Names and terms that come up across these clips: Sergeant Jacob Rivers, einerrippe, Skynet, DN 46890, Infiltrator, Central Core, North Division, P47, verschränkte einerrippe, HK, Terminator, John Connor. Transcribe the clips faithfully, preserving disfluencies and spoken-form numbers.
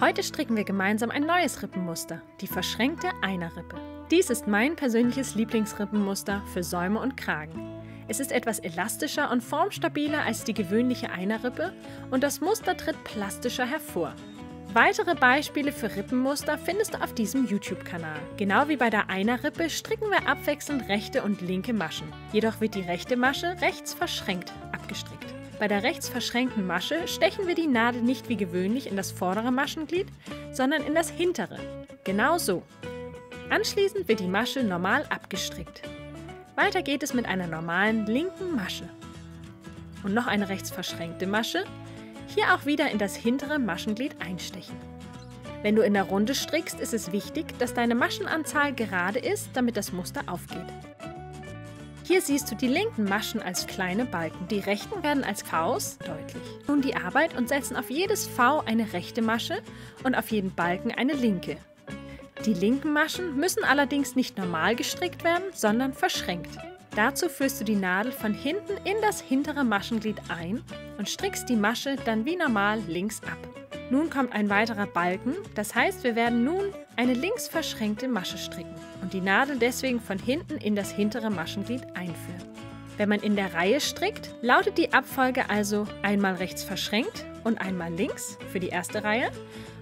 Heute stricken wir gemeinsam ein neues Rippenmuster, die verschränkte Einerrippe. Dies ist mein persönliches Lieblingsrippenmuster für Säume und Kragen. Es ist etwas elastischer und formstabiler als die gewöhnliche Einerrippe und das Muster tritt plastischer hervor. Weitere Beispiele für Rippenmuster findest du auf diesem YouTube-Kanal. Genau wie bei der Einerrippe stricken wir abwechselnd rechte und linke Maschen. Jedoch wird die rechte Masche rechts verschränkt abgestrickt. Bei der rechts verschränkten Masche stechen wir die Nadel nicht wie gewöhnlich in das vordere Maschenglied, sondern in das hintere. Genau so. Anschließend wird die Masche normal abgestrickt. Weiter geht es mit einer normalen linken Masche. Und noch eine rechts verschränkte Masche. Hier auch wieder in das hintere Maschenglied einstechen. Wenn du in der Runde strickst, ist es wichtig, dass deine Maschenanzahl gerade ist, damit das Muster aufgeht. Hier siehst du die linken Maschen als kleine Balken, die rechten werden als Vs deutlich. Nun die Arbeit und setzen auf jedes V eine rechte Masche und auf jeden Balken eine linke. Die linken Maschen müssen allerdings nicht normal gestrickt werden, sondern verschränkt. Dazu führst du die Nadel von hinten in das hintere Maschenglied ein und strickst die Masche dann wie normal links ab. Nun kommt ein weiterer Balken, das heißt, wir werden nun eine links verschränkte Masche stricken und die Nadel deswegen von hinten in das hintere Maschenglied einführen. Wenn man in der Reihe strickt, lautet die Abfolge also einmal rechts verschränkt und einmal links für die erste Reihe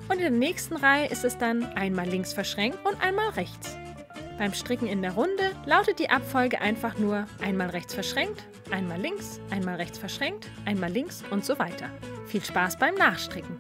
und in der nächsten Reihe ist es dann einmal links verschränkt und einmal rechts. Beim Stricken in der Runde lautet die Abfolge einfach nur einmal rechts verschränkt, einmal links, einmal rechts verschränkt, einmal links und so weiter. Viel Spaß beim Nachstricken!